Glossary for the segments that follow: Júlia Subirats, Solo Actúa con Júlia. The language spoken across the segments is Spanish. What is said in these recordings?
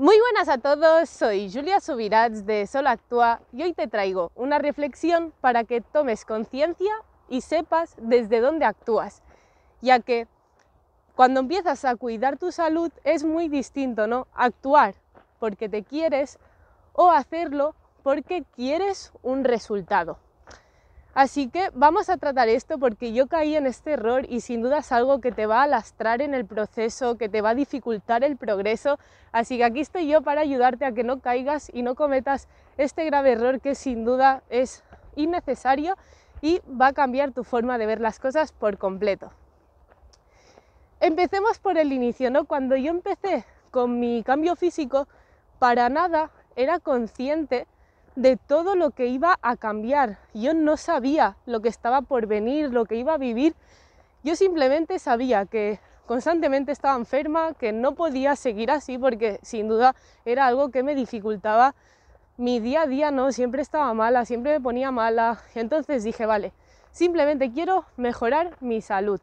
Muy buenas a todos, soy Júlia Subirats de Solo Actúa y hoy te traigo una reflexión para que tomes conciencia y sepas desde dónde actúas, ya que cuando empiezas a cuidar tu salud es muy distinto, ¿no? Actuar porque te quieres o hacerlo porque quieres un resultado. Así que vamos a tratar esto porque yo caí en este error y sin duda es algo que te va a lastrar en el proceso, que te va a dificultar el progreso. Así que aquí estoy yo para ayudarte a que no caigas y no cometas este grave error que sin duda es innecesario y va a cambiar tu forma de ver las cosas por completo. Empecemos por el inicio, ¿no? Cuando yo empecé con mi cambio físico, para nada era consciente de todo lo que iba a cambiar. Yo no sabía lo que estaba por venir, lo que iba a vivir. Yo simplemente sabía que constantemente estaba enferma, que no podía seguir así porque sin duda era algo que me dificultaba mi día a día, ¿no? Siempre estaba mala, siempre me ponía mala. Entonces dije, vale, simplemente quiero mejorar mi salud.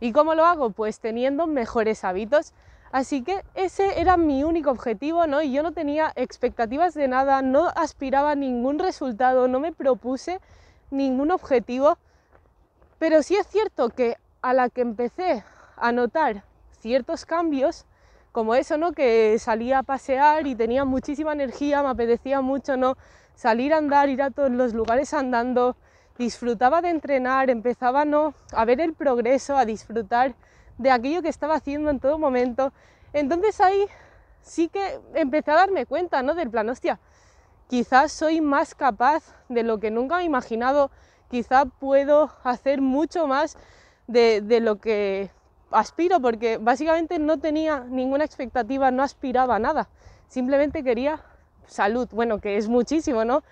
¿Y cómo lo hago? Pues teniendo mejores hábitos. Así que ese era mi único objetivo, ¿no? Y yo no tenía expectativas de nada, no aspiraba a ningún resultado, no me propuse ningún objetivo. Pero sí es cierto que a la que empecé a notar ciertos cambios, como eso, ¿no? Que salía a pasear y tenía muchísima energía, me apetecía mucho, ¿no? Salir a andar, ir a todos los lugares andando, disfrutaba de entrenar, empezaba, ¿no? A ver el progreso, a disfrutar de aquello que estaba haciendo en todo momento. Entonces ahí sí que empecé a darme cuenta, ¿no? Del plan, hostia, quizás soy más capaz de lo que nunca me he imaginado, quizás puedo hacer mucho más de lo que aspiro, porque básicamente no tenía ninguna expectativa, no aspiraba a nada, simplemente quería salud, bueno, que es muchísimo, ¿no?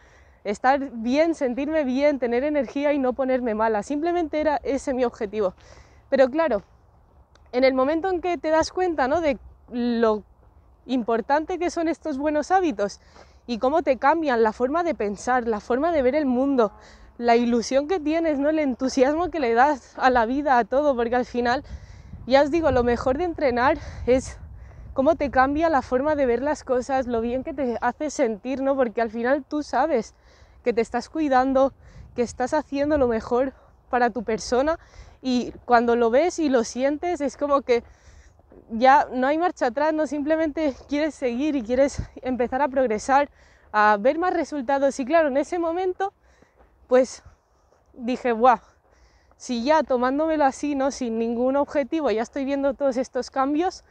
Estar bien, sentirme bien, tener energía y no ponerme mala, simplemente era ese mi objetivo. Pero claro, en el momento en que te das cuenta, ¿no? De lo importante que son estos buenos hábitos y cómo te cambian la forma de pensar, la forma de ver el mundo, la ilusión que tienes, ¿no? El entusiasmo que le das a la vida, a todo, porque al final, ya os digo, lo mejor de entrenar es cómo te cambia la forma de ver las cosas, lo bien que te hace sentir, ¿no? Porque al final tú sabes que te estás cuidando, que estás haciendo lo mejor para tu persona. Y cuando lo ves y lo sientes es como que ya no hay marcha atrás, no, simplemente quieres seguir y quieres empezar a progresar, a ver más resultados. Y claro, en ese momento pues dije, guau, si ya tomándomelo así, ¿no? Sin ningún objetivo, ya estoy viendo todos estos cambios,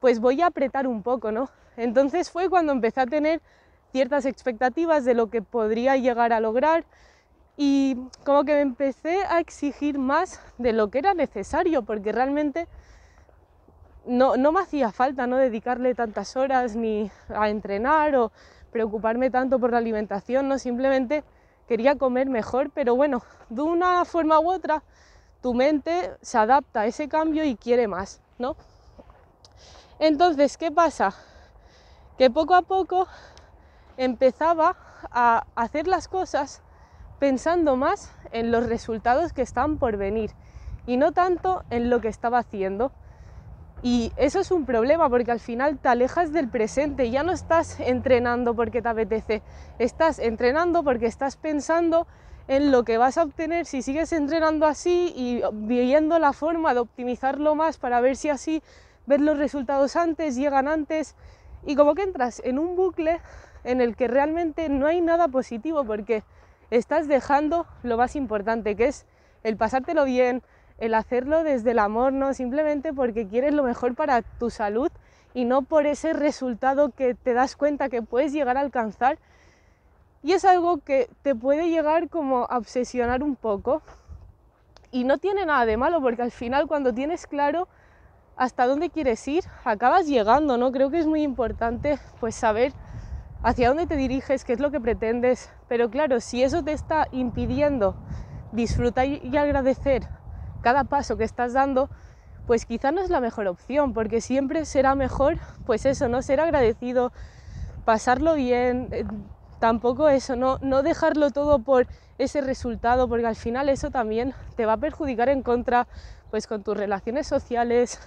pues voy a apretar un poco, ¿no? Entonces fue cuando empecé a tener ciertas expectativas de lo que podría llegar a lograr. Y como que me empecé a exigir más de lo que era necesario, porque realmente no me hacía falta, ¿no? Dedicarle tantas horas ni a entrenar o preocuparme tanto por la alimentación, ¿no? Simplemente quería comer mejor, pero bueno, de una forma u otra tu mente se adapta a ese cambio y quiere más, ¿no? Entonces, ¿qué pasa? Que poco a poco empezaba a hacer las cosas pensando más en los resultados que están por venir y no tanto en lo que estaba haciendo. Y eso es un problema porque al final te alejas del presente, ya no estás entrenando porque te apetece, estás entrenando porque estás pensando en lo que vas a obtener si sigues entrenando así y viendo la forma de optimizarlo más para ver si así ves los resultados antes, llegan antes, y como que entras en un bucle en el que realmente no hay nada positivo porque estás dejando lo más importante, que es el pasártelo bien, el hacerlo desde el amor, ¿no? Simplemente porque quieres lo mejor para tu salud y no por ese resultado que te das cuenta que puedes llegar a alcanzar. Y es algo que te puede llegar como a obsesionar un poco y no tiene nada de malo porque al final cuando tienes claro hasta dónde quieres ir, acabas llegando, ¿no? Creo que es muy importante pues saber hacia dónde te diriges, qué es lo que pretendes, pero claro, si eso te está impidiendo disfrutar y agradecer cada paso que estás dando, pues quizá no es la mejor opción, porque siempre será mejor, pues eso, ¿no? Ser agradecido, pasarlo bien, tampoco eso, no dejarlo todo por ese resultado, porque al final eso también te va a perjudicar en contra, pues con tus relaciones sociales,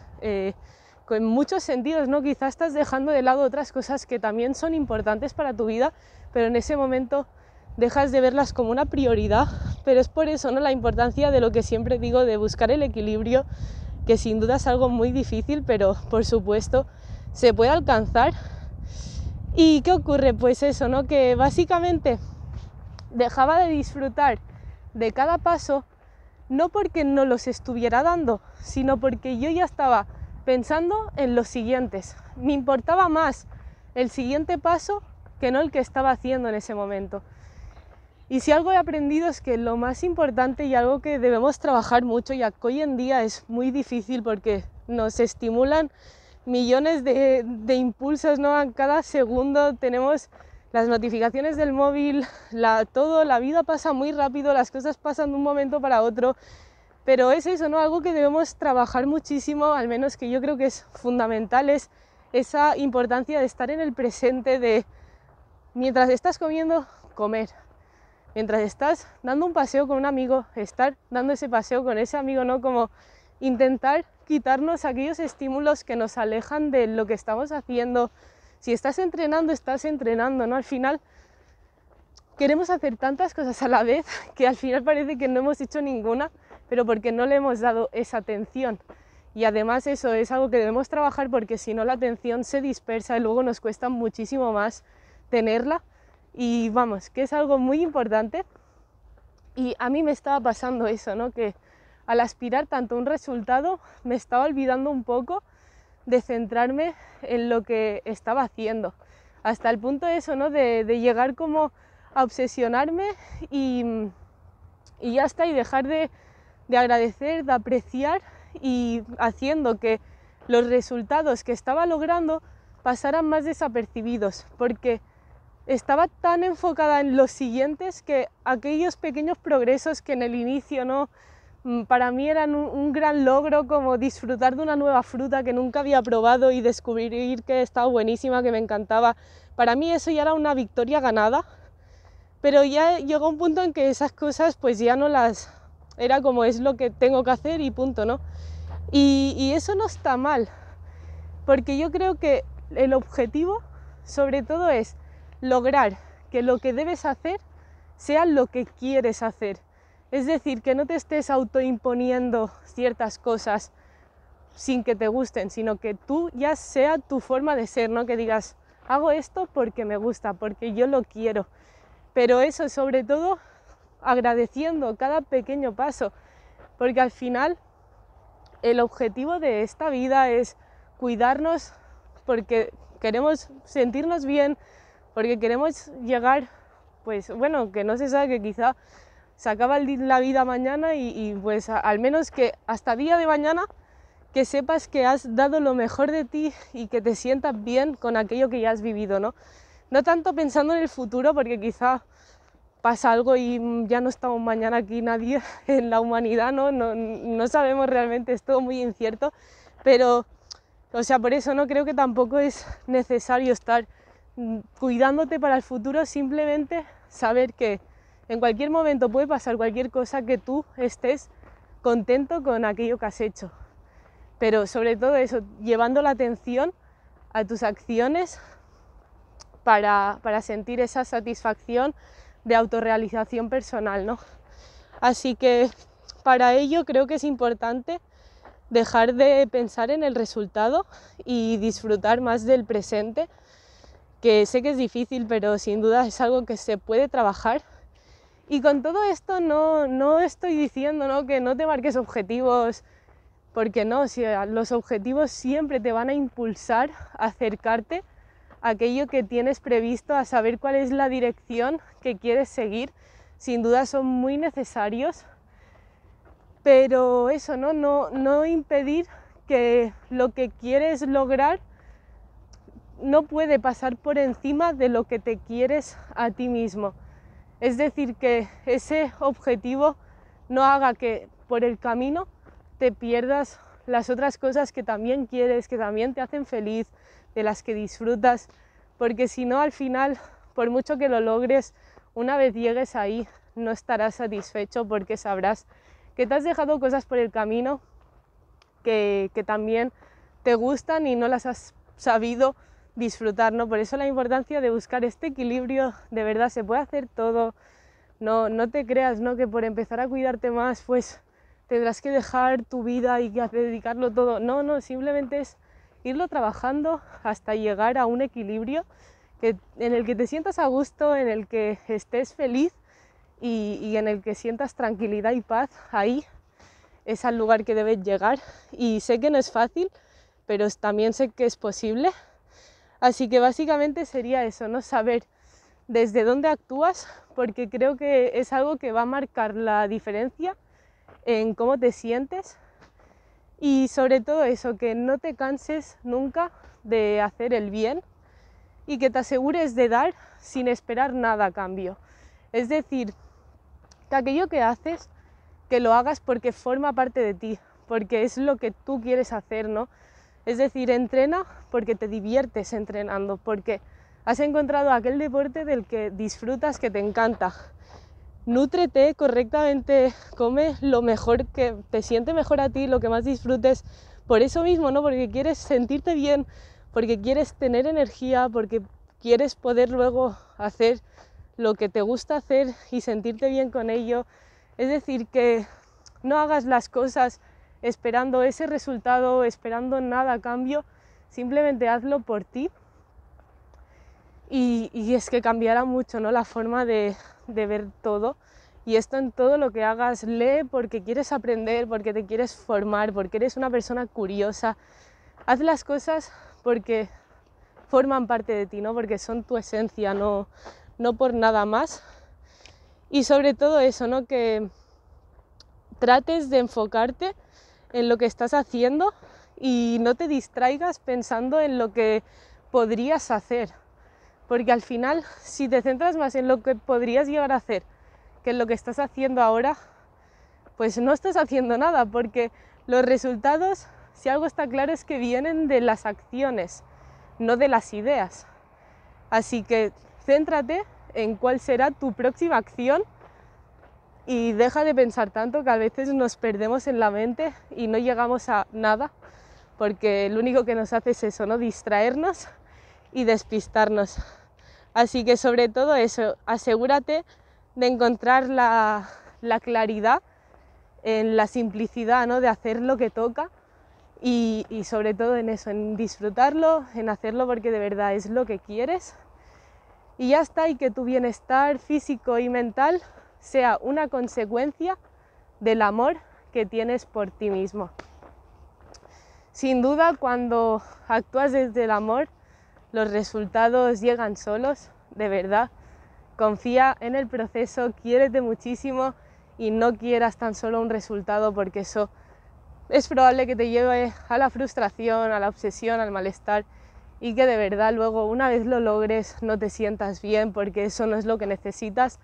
en muchos sentidos, ¿no? Quizás estás dejando de lado otras cosas que también son importantes para tu vida, pero en ese momento dejas de verlas como una prioridad. Pero es por eso, ¿no?, la importancia de lo que siempre digo, de buscar el equilibrio, que sin duda es algo muy difícil, pero por supuesto se puede alcanzar. ¿Y qué ocurre? Pues eso, ¿no?, que básicamente dejaba de disfrutar de cada paso, no porque no los estuviera dando, sino porque yo ya estaba pensando en los siguientes. Me importaba más el siguiente paso que no el que estaba haciendo en ese momento. Y si algo he aprendido es que lo más importante y algo que debemos trabajar mucho, ya que hoy en día es muy difícil porque nos estimulan millones de impulsos, ¿no? Cada segundo tenemos las notificaciones del móvil, la vida pasa muy rápido, las cosas pasan de un momento para otro, pero es eso, ¿no?, algo que debemos trabajar muchísimo, al menos que yo creo que es fundamental, es esa importancia de estar en el presente, de mientras estás comiendo, comer. Mientras estás dando un paseo con un amigo, estar dando ese paseo con ese amigo, ¿no? Como intentar quitarnos aquellos estímulos que nos alejan de lo que estamos haciendo. Si estás entrenando, ¿no? Al final queremos hacer tantas cosas a la vez que al final parece que no hemos hecho ninguna, pero porque no le hemos dado esa atención. Y además eso es algo que debemos trabajar porque si no la atención se dispersa y luego nos cuesta muchísimo más tenerla. Y vamos, que es algo muy importante y a mí me estaba pasando eso, ¿no? Que al aspirar tanto a un resultado me estaba olvidando un poco de centrarme en lo que estaba haciendo, hasta el punto de eso, ¿no? De llegar como a obsesionarme y ya está, y dejar de agradecer, de apreciar y haciendo que los resultados que estaba logrando pasaran más desapercibidos, porque estaba tan enfocada en los siguientes que aquellos pequeños progresos que en el inicio, ¿no?, para mí eran un gran logro, como disfrutar de una nueva fruta que nunca había probado y descubrir que estaba buenísima, que me encantaba, para mí eso ya era una victoria ganada, pero ya llegó un punto en que esas cosas pues ya no las... era como es lo que tengo que hacer y punto, ¿no? Y eso no está mal, porque yo creo que el objetivo sobre todo es lograr que lo que debes hacer sea lo que quieres hacer. Es decir, que no te estés autoimponiendo ciertas cosas sin que te gusten, sino que tú ya sea tu forma de ser, ¿no? Que digas, hago esto porque me gusta, porque yo lo quiero. Pero eso, sobre todo, agradeciendo cada pequeño paso, porque al final el objetivo de esta vida es cuidarnos porque queremos sentirnos bien, porque queremos llegar, pues bueno, que no se sabe, que quizá se acaba la vida mañana y pues al menos que hasta día de mañana que sepas que has dado lo mejor de ti y que te sientas bien con aquello que ya has vivido, ¿no? No tanto pensando en el futuro, porque quizá pasa algo y ya no estamos mañana aquí nadie en la humanidad, ¿no? No sabemos realmente, es todo muy incierto, pero, o sea, por eso no creo que tampoco es necesario estar cuidándote para el futuro, simplemente saber que en cualquier momento puede pasar cualquier cosa, que tú estés contento con aquello que has hecho, pero sobre todo eso, llevando la atención a tus acciones para sentir esa satisfacción de autorrealización personal, ¿no? Así que para ello creo que es importante dejar de pensar en el resultado y disfrutar más del presente, que sé que es difícil, pero sin duda es algo que se puede trabajar. Y con todo esto no estoy diciendo, ¿no?, que no te marques objetivos, porque no, si los objetivos siempre te van a impulsar a acercarte a aquello que tienes previsto, a saber cuál es la dirección que quieres seguir, sin duda son muy necesarios, pero eso, ¿no? No impedir que lo que quieres lograr no puede pasar por encima de lo que te quieres a ti mismo. Es decir, que ese objetivo no haga que por el camino te pierdas las otras cosas que también quieres, que también te hacen feliz, de las que disfrutas, porque si no, al final, por mucho que lo logres, una vez llegues ahí no estarás satisfecho, porque sabrás que te has dejado cosas por el camino que también te gustan y no las has sabido disfrutar, ¿no? Por eso la importancia de buscar este equilibrio, de verdad, se puede hacer todo, no te creas, ¿no?, que por empezar a cuidarte más, pues tendrás que dejar tu vida y dedicarlo todo, no, simplemente es irlo trabajando hasta llegar a un equilibrio en el que te sientas a gusto, en el que estés feliz y en el que sientas tranquilidad y paz. Ahí es al lugar que debes llegar, y sé que no es fácil, pero también sé que es posible. Así que básicamente sería eso, ¿no?, saber desde dónde actúas, porque creo que es algo que va a marcar la diferencia en cómo te sientes, y sobre todo eso, que no te canses nunca de hacer el bien y que te asegures de dar sin esperar nada a cambio. Es decir, que aquello que haces, que lo hagas porque forma parte de ti, porque es lo que tú quieres hacer, ¿no? Es decir, entrena porque te diviertes entrenando, porque has encontrado aquel deporte del que disfrutas, que te encanta. Nútrete correctamente, come lo mejor que te siente mejor a ti, lo que más disfrutes, por eso mismo, ¿no? Porque quieres sentirte bien, porque quieres tener energía, porque quieres poder luego hacer lo que te gusta hacer y sentirte bien con ello. Es decir, que no hagas las cosas esperando ese resultado, esperando nada a cambio, simplemente hazlo por ti. Y es que cambiará mucho, ¿no?, la forma de ver todo. Y esto en todo lo que hagas, lee porque quieres aprender, porque te quieres formar, porque eres una persona curiosa. Haz las cosas porque forman parte de ti, ¿no?, porque son tu esencia, no por nada más. Y sobre todo eso, ¿no?, que trates de enfocarte en lo que estás haciendo y no te distraigas pensando en lo que podrías hacer, porque al final, si te centras más en lo que podrías llegar a hacer que en lo que estás haciendo ahora, pues no estás haciendo nada, porque los resultados, si algo está claro, es que vienen de las acciones, no de las ideas. Así que céntrate en cuál será tu próxima acción y deja de pensar tanto, que a veces nos perdemos en la mente y no llegamos a nada, porque lo único que nos hace es eso, ¿no?, distraernos y despistarnos. Así que sobre todo eso, asegúrate de encontrar la claridad en la simplicidad, ¿no?, de hacer lo que toca y sobre todo en eso, en disfrutarlo, en hacerlo porque de verdad es lo que quieres. Y ya está, y que tu bienestar físico y mental sea una consecuencia del amor que tienes por ti mismo. Sin duda, cuando actúas desde el amor, los resultados llegan solos, de verdad. Confía en el proceso, quiérete muchísimo y no quieras tan solo un resultado, porque eso es probable que te lleve a la frustración, a la obsesión, al malestar, y que de verdad luego, una vez lo logres, no te sientas bien, porque eso no es lo que necesitas.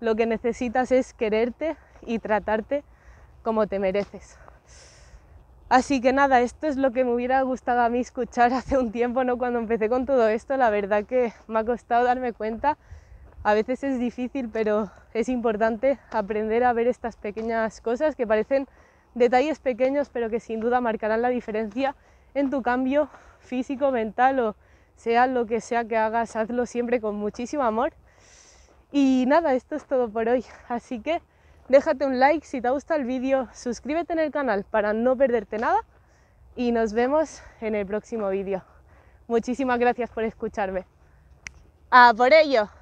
Lo que necesitas es quererte y tratarte como te mereces. Así que nada, esto es lo que me hubiera gustado a mí escuchar hace un tiempo, ¿no?, cuando empecé con todo esto. La verdad que me ha costado darme cuenta, a veces es difícil, pero es importante aprender a ver estas pequeñas cosas que parecen detalles pequeños, pero que sin duda marcarán la diferencia en tu cambio físico, mental, o sea lo que sea que hagas, hazlo siempre con muchísimo amor. Y nada, esto es todo por hoy, así que déjate un like si te ha gustado el vídeo, suscríbete en el canal para no perderte nada y nos vemos en el próximo vídeo. Muchísimas gracias por escucharme. ¡A por ello!